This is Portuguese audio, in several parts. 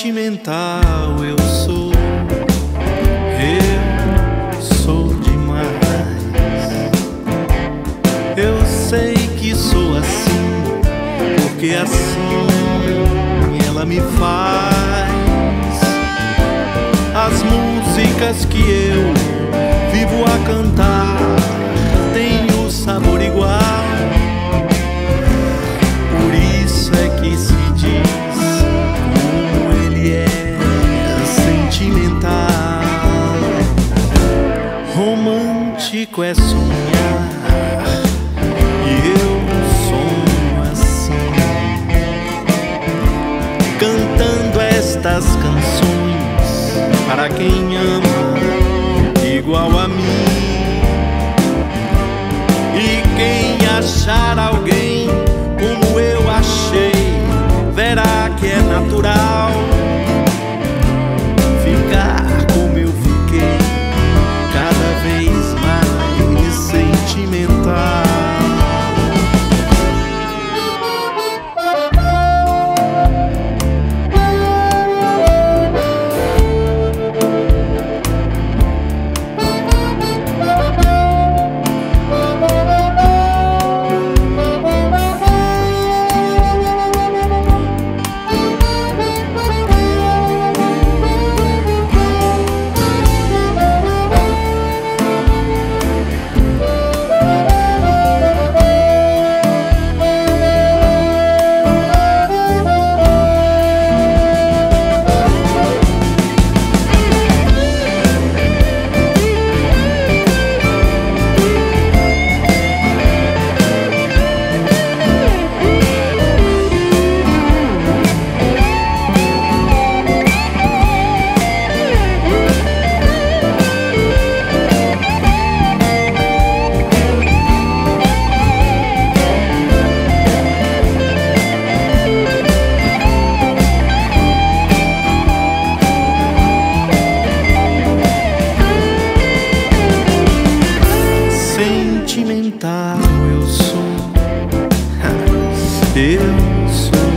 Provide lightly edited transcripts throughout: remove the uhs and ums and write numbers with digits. sentimental eu sou. Eu sou demais. Eu sei que sou assim, porque assim ela me faz. As músicas que eu vivo a cantar têm um sabor igual. Por isso é que se diz: romântico é sonhar, e eu sonho assim, cantando estas canções para quem ama igual a mim. E quem achar alguém como eu achei, verá que é natural ficar como eu fiquei, cada vez mais sentimental. Sentimental eu sou, eu sou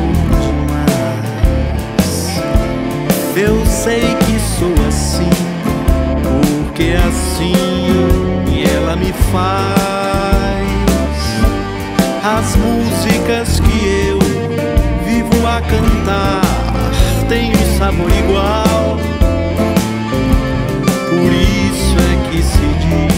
demais. Eu sei que sou assim, porque assim ela me faz. As músicas que eu vivo a cantar têm um sabor igual. Por isso é que se diz: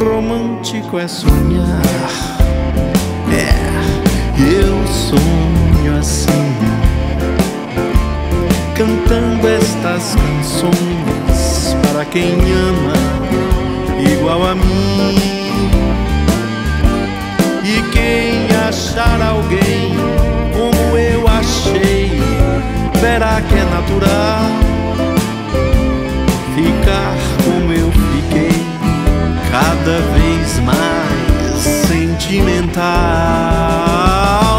romântico é sonhar, é, eu sonho assim, cantando estas canções para quem ama igual a mim. E quem achar alguém como eu achei, verá que é natural ficar como eu fiquei, cada vez mais sentimental.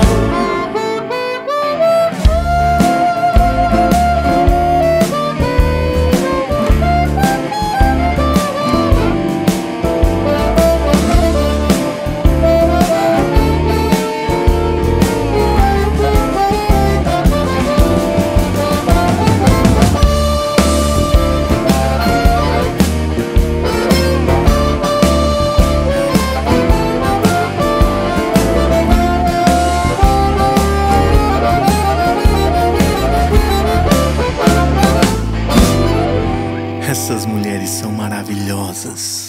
Essas mulheres são maravilhosas.